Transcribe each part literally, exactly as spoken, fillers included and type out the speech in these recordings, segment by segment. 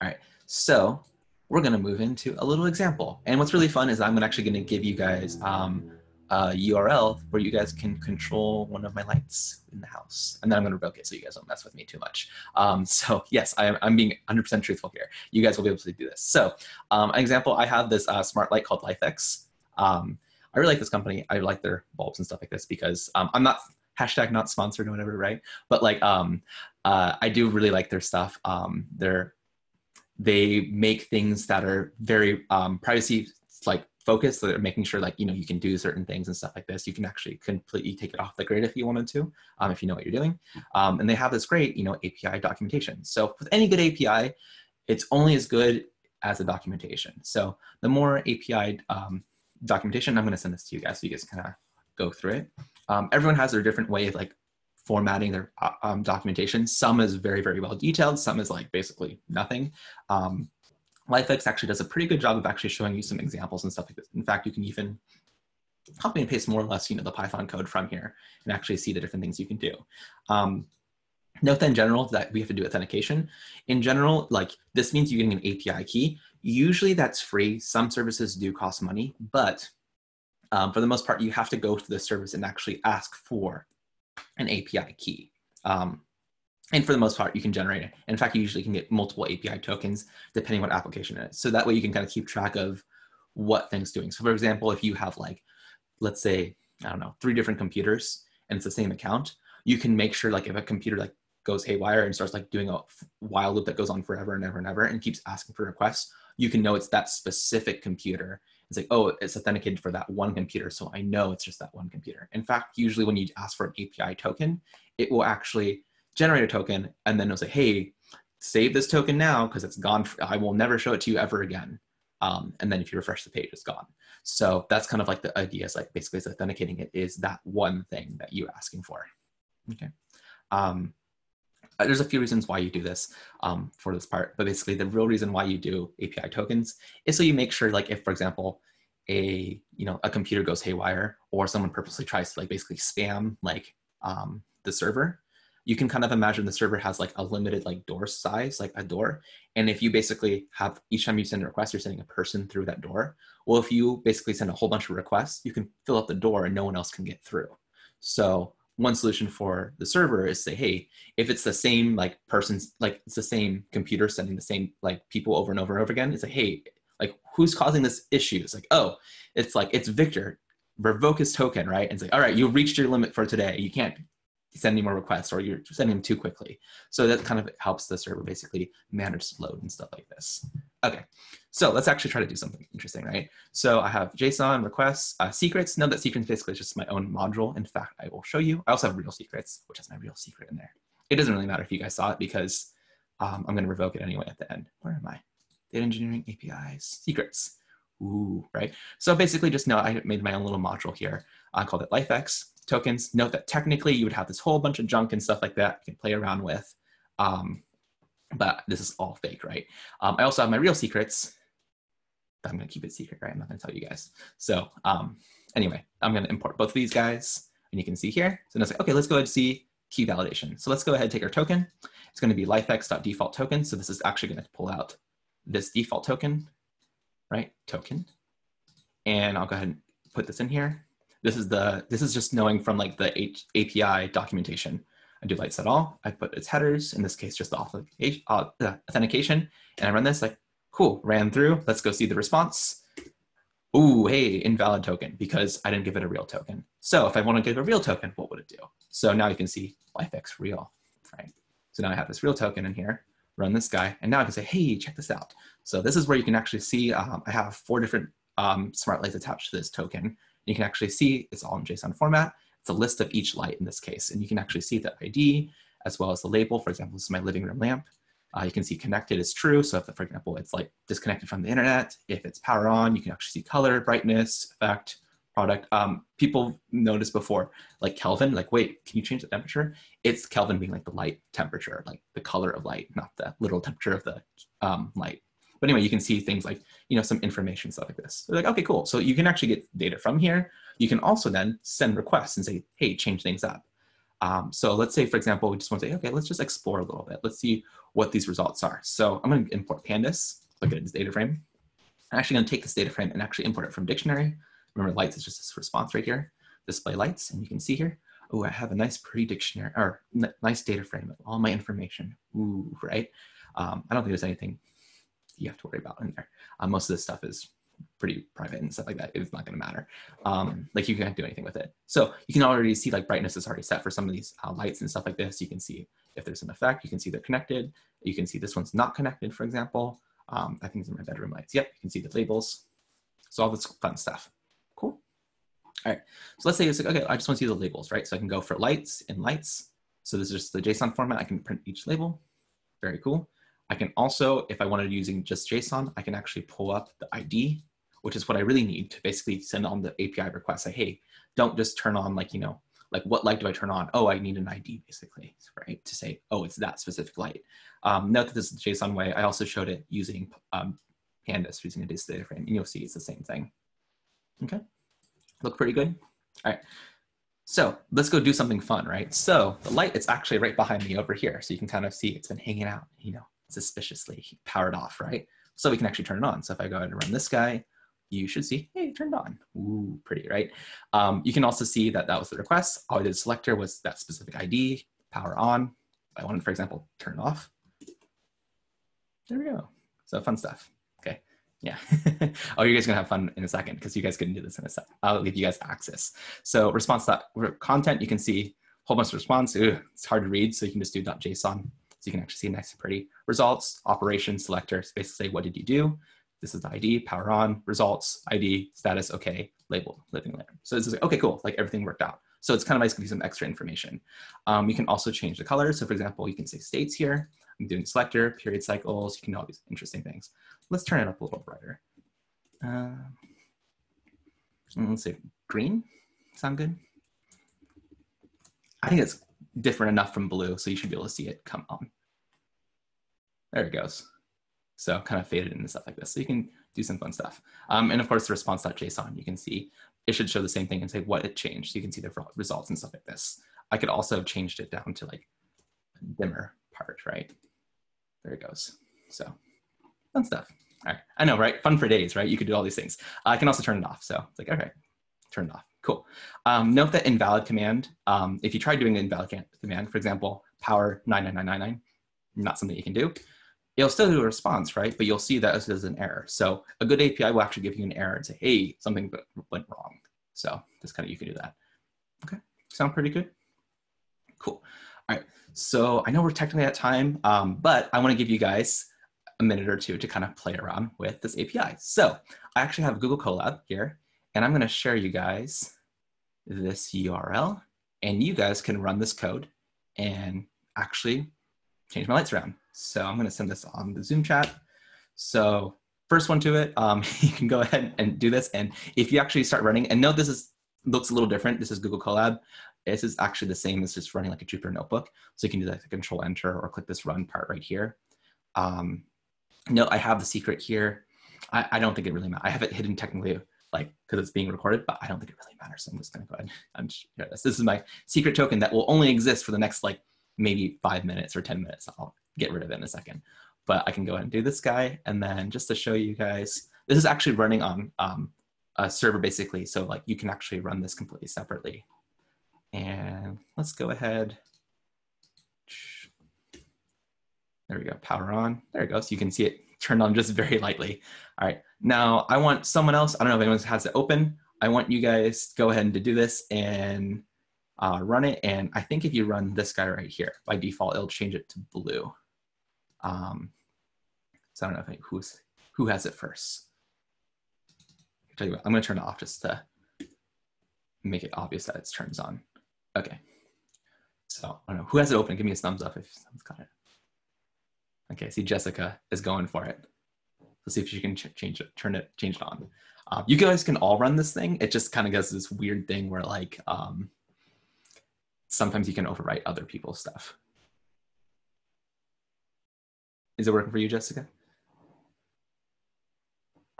All right, so we're gonna move into a little example. And what's really fun is I'm actually gonna give you guys um, a U R L where you guys can control one of my lights in the house. And then I'm gonna revoke it so you guys don't mess with me too much. Um, so yes, I, I'm being one hundred percent truthful here. You guys will be able to do this. So um, an example, I have this uh, smart light called LifeX. Um, I really like this company. I like their bulbs and stuff like this because um, I'm not, hashtag not sponsored or whatever, right? But like, um, uh, I do really like their stuff. Um, they're, they make things that are very um, privacy like focused. So they're making sure like, you know, you can do certain things and stuff like this. You can actually completely take it off the grid if you wanted to, um, if you know what you're doing. Um, and they have this great, you know, A P I documentation. So with any good A P I, it's only as good as the documentation. So the more A P I um, documentation, I'm gonna send this to you guys so you guys kind of go through it. Um, everyone has their different way of like formatting their um, documentation. Some is very, very well detailed. Some is like basically nothing. Um, LifeX actually does a pretty good job of actually showing you some examples and stuff like this. In fact, you can even copy and paste more or less, you know, the Python code from here and actually see the different things you can do. Um, note that in general that we have to do authentication. In general, like this means you're getting an A P I key. Usually that's free. Some services do cost money, but um, for the most part, you have to go to the service and actually ask for an A P I key. Um, and for the most part, you can generate it. In fact, you usually can get multiple A P I tokens depending on what application it is. So that way you can kind of keep track of what thing's doing. So for example, if you have like, let's say, I don't know, three different computers and it's the same account, you can make sure like if a computer like goes haywire and starts like doing a while loop that goes on forever and ever and ever and keeps asking for requests, you can know it's that specific computer. It's like, oh, it's authenticated for that one computer, so I know it's just that one computer. In fact, usually when you ask for an A P I token, it will actually generate a token, and then it'll say, hey, save this token now, because it's gone. I will never show it to you ever again. Um, and then if you refresh the page, it's gone. So that's kind of like the idea is like basically it's authenticating it is that one thing that you're asking for, okay? Um, There's a few reasons why you do this um, for this part, but basically the real reason why you do A P I tokens is so you make sure like if, for example, a, you know, a computer goes haywire or someone purposely tries to like basically spam like um, the server, you can kind of imagine the server has like a limited like door size, like a door. And if you basically have each time you send a request, you're sending a person through that door. Well, if you basically send a whole bunch of requests, you can fill up the door and no one else can get through. So one solution for the server is say, hey, if it's the same like person's, like it's the same computer sending the same like people over and over and over again, it's like, hey, like who's causing this issue? It's like, oh, it's like, it's Victor, revoke his token, right? And it's like, all right, you've reached your limit for today. You can't send any more requests or you're sending them too quickly. So that kind of helps the server basically manage load and stuff like this. Okay, so let's actually try to do something interesting, right? So I have JSON, requests, uh, secrets. Note that secrets basically is just my own module. In fact, I will show you. I also have real secrets, which has my real secret in there. It doesn't really matter if you guys saw it because um, I'm gonna revoke it anyway at the end. Where am I? Data engineering, A P Is, secrets. Ooh, right? So basically just know I made my own little module here. I called it LifeX tokens. Note that technically you would have this whole bunch of junk and stuff like that you can play around with. Um, but this is all fake, right? Um, I also have my real secrets. But I'm gonna keep it secret, right? I'm not gonna tell you guys. So um, anyway, I'm gonna import both of these guys and you can see here. So now it's like, okay, let's go ahead and see key validation. So let's go ahead and take our token. It's gonna be lifex.default token. So this is actually gonna pull out this default token, right? Token. And I'll go ahead and put this in here. This is the, this is just knowing from like the A P I documentation. I do lights at all. I put its headers, in this case, just the authentication. And I run this like, cool, ran through. Let's go see the response. Ooh, hey, invalid token because I didn't give it a real token. So if I want to give a real token, what would it do? So now you can see LifeX real, right? So now I have this real token in here, run this guy. And now I can say, hey, check this out. So this is where you can actually see, um, I have four different um, smart lights attached to this token. You can actually see it's all in JSON format. It's a list of each light in this case. And you can actually see the I D as well as the label. For example, this is my living room lamp. Uh, you can see connected is true. So if, for example, it's like disconnected from the internet, if it's power on, you can actually see color, brightness, effect, product. Um, people noticed before, like Kelvin, like, wait, can you change the temperature? It's Kelvin being like the light temperature, like the color of light, not the literal temperature of the um, light. But anyway, you can see things like, you know, some information, stuff like this. So like, okay, cool. So you can actually get data from here. You can also then send requests and say, hey, change things up. Um, so let's say, for example, we just want to say, okay, let's just explore a little bit. Let's see what these results are. So I'm going to import pandas, look at this data frame. I'm actually going to take this data frame and actually import it from dictionary. Remember, lights is just this response right here, display lights. And you can see here, oh, I have a nice pretty dictionary or nice data frame of all my information. Ooh, right? Um, I don't think there's anything you have to worry about in there. Uh, most of this stuff is pretty private and stuff like that. It's not going to matter. Um, like you can't do anything with it. So you can already see like brightness is already set for some of these uh, lights and stuff like this. You can see if there's an effect, you can see they're connected. You can see this one's not connected, for example. Um, I think these are my bedroom lights. Yep, you can see the labels. So all this fun stuff. Cool. All right. So let's say it's like, okay, I just want to see the labels, right? So I can go for lights and lights. So this is just the JSON format. I can print each label. Very cool. I can also, if I wanted using just JSON, I can actually pull up the I D, which is what I really need to basically send on the A P I request. Say, hey, don't just turn on like, you know, like what light do I turn on? Oh, I need an I D basically, right? To say, oh, it's that specific light. Um, note that this is the JSON way. I also showed it using um, pandas, using a data frame, and you'll see it's the same thing. Okay, look pretty good. All right, so let's go do something fun, right? So the light, it's actually right behind me over here. So you can kind of see it's been hanging out, you know, suspiciously powered off, right? So we can actually turn it on. So if I go ahead and run this guy, you should see, hey, it turned on. Ooh, pretty, right? Um, you can also see that that was the request. All I did selector was that specific I D, power on. If I wanted, for example, turn off. There we go. So fun stuff. Okay, yeah. Oh, you guys are gonna have fun in a second because you guys can do this in a second. I'll leave you guys access. So response.content, you can see whole bunch of response. Ooh, it's hard to read, so you can just do .json. So you can actually see nice and pretty results, operation, selector, so basically say, what did you do? This is the I D, power on, results, I D, status, okay, label, living layer. So this is like, okay, cool, like everything worked out. So it's kind of nice to do some extra information. Um, you can also change the color. So for example, you can say states here. I'm doing selector, period cycles. You can do all these interesting things. Let's turn it up a little brighter. Uh, let's say green, sound good? I think it's different enough from blue, so you should be able to see it come on. There it goes. So kind of faded and stuff like this. So you can do some fun stuff. Um, and of course, the response.json, you can see it should show the same thing and say what it changed. So you can see the results and stuff like this. I could also have changed it down to like dimmer part, right? There it goes. So fun stuff. All right. I know, right? Fun for days, right? You could do all these things. I can also turn it off. So it's like, okay, turn it off. Cool. Um, note that invalid command, um, if you try doing an invalid command, for example, power nine nine nine nine nine, not something you can do. It'll still do a response, right? But you'll see that as an error. So a good A P I will actually give you an error and say, hey, something went wrong. So just kind of, you can do that. Okay, sound pretty good? Cool. All right, so I know we're technically at time, um, but I wanna give you guys a minute or two to kind of play around with this A P I. So I actually have Google Colab here, and I'm gonna share you guys this U R L, and you guys can run this code and actually change my lights around. So I'm gonna send this on the Zoom chat. So first one to it, um, you can go ahead and do this. And if you actually start running, and note this is looks a little different. This is Google Colab. This is actually the same as just running like a Jupyter notebook. So you can do like the control enter or click this run part right here. Um, note I have the secret here. I, I don't think it really matters. I have it hidden technically like because it's being recorded, but I don't think it really matters. So I'm just gonna go ahead and share this. This is my secret token that will only exist for the next like maybe five minutes or ten minutes. I'll get rid of it in a second, but I can go ahead and do this guy. And then just to show you guys, this is actually running on um, a server basically. So like you can actually run this completely separately. And let's go ahead. There we go, power on. There it goes. You can see it turned on just very lightly. All right, now I want someone else. I don't know if anyone has it open. I want you guys to go ahead and to do this and Uh, run it, and I think if you run this guy right here, by default, it'll change it to blue. Um, so I don't know if I, who's, who has it first. I'll tell you what, I'm gonna turn it off just to make it obvious that it's turns on. Okay, so I don't know, who has it open? Give me a thumbs up if someone's got it. Okay, see Jessica is going for it. Let's see if she can ch change it, turn it, change it on. Uh, you guys can all run this thing. It just kind of does this weird thing where like, um, sometimes you can overwrite other people's stuff. Is it working for you, Jessica?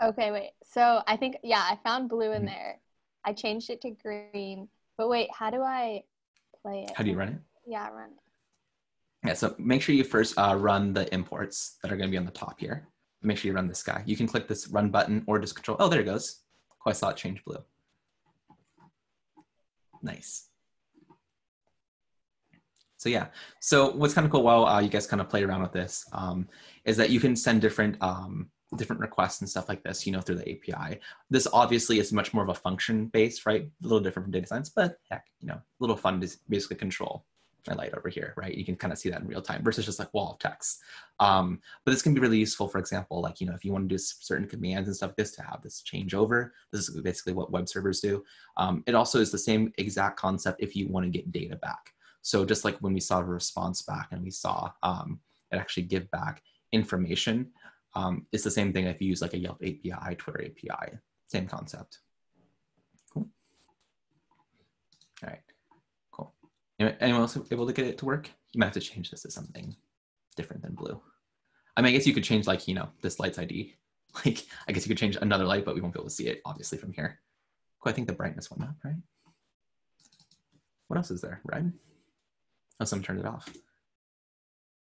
Okay, wait. So I think, yeah, I found blue in mm-hmm. there. I changed it to green. But wait, how do I play it. How do you run it? Yeah, I run it. Yeah, so make sure you first uh, run the imports that are going to be on the top here. Make sure you run this guy. You can click this run button or just control. Oh, there it goes. Oh, I saw it change blue. Nice. So yeah, so what's kind of cool while uh, you guys kind of play around with this um, is that you can send different um, different requests and stuff like this, you know, through the A P I. This obviously is much more of a function based, right? A little different from data science, but heck, you know, a little fun to basically control my light over here, right? You can kind of see that in real time versus just like wall of text. Um, but this can be really useful, for example, like, you know, if you want to do certain commands and stuff like this to have this change over, this is basically what web servers do. Um, it also is the same exact concept if you want to get data back. So just like when we saw a response back and we saw um, it actually give back information, um, it's the same thing if you use like a Yelp A P I, Twitter A P I, same concept. Cool. All right, cool. Anyone else able to get it to work? You might have to change this to something different than blue. I mean, I guess you could change like, you know, this light's I D. Like, I guess you could change another light, but we won't be able to see it obviously from here. Cool, I think the brightness went up, right? What else is there, red? Oh, someone turned it off.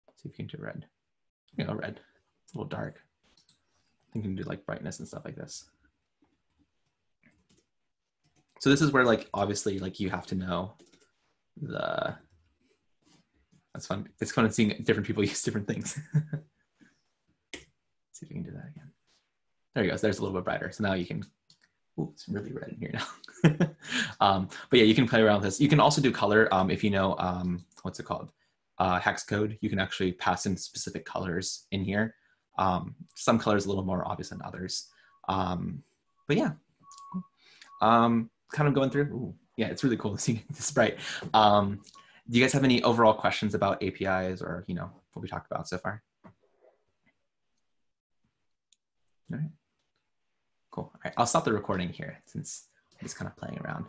Let's see if you can do red. You know, red, it's a little dark. I think you can do like brightness and stuff like this. So this is where like, obviously like you have to know the, that's fun. It's fun seeing different people use different things. See if we can do that again. There you go, so there's a little bit brighter. So now you can, ooh, it's really red in here now. um, but yeah, you can play around with this. You can also do color um, if you know, um, what's it called? Uh, hex code. You can actually pass in specific colors in here. Um, some colors a little more obvious than others. Um, but yeah, um, kind of going through. Ooh, yeah, it's really cool to see this bright. Um, do you guys have any overall questions about A P Is or, you know, what we talked about so far? All right. Cool. All right, I'll stop the recording here since I'm just kind of playing around.